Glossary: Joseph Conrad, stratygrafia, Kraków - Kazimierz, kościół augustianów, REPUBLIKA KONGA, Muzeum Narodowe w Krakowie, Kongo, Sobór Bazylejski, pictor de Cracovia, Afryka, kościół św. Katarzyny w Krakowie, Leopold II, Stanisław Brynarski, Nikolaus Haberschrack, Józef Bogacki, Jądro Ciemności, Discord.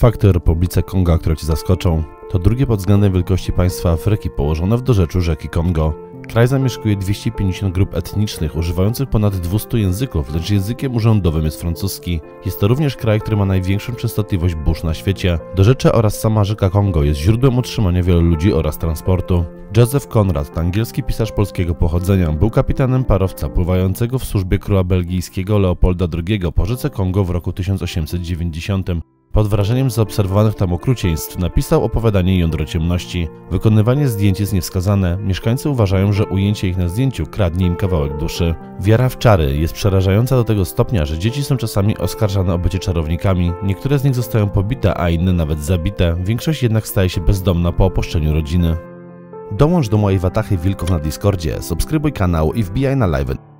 Fakty o Republice Konga, które Cię zaskoczą, to drugie pod względem wielkości państwa Afryki położone w dorzeczu rzeki Kongo. Kraj zamieszkuje 250 grup etnicznych używających ponad 200 języków, lecz językiem urzędowym jest francuski. Jest to również kraj, który ma największą częstotliwość burz na świecie. Dorzecze oraz sama rzeka Kongo jest źródłem utrzymania wielu ludzi oraz transportu. Joseph Conrad, to angielski pisarz polskiego pochodzenia, był kapitanem parowca pływającego w służbie króla belgijskiego Leopolda II po rzece Kongo w roku 1890. Pod wrażeniem zaobserwowanych tam okrucieństw napisał opowiadanie Jądro Ciemności. Wykonywanie zdjęć jest niewskazane. Mieszkańcy uważają, że ujęcie ich na zdjęciu kradnie im kawałek duszy. Wiara w czary jest przerażająca do tego stopnia, że dzieci są czasami oskarżane o bycie czarownikami. Niektóre z nich zostają pobite, a inne nawet zabite. Większość jednak staje się bezdomna po opuszczeniu rodziny. Dołącz do mojej watachy wilków na Discordzie, subskrybuj kanał i wbijaj na live.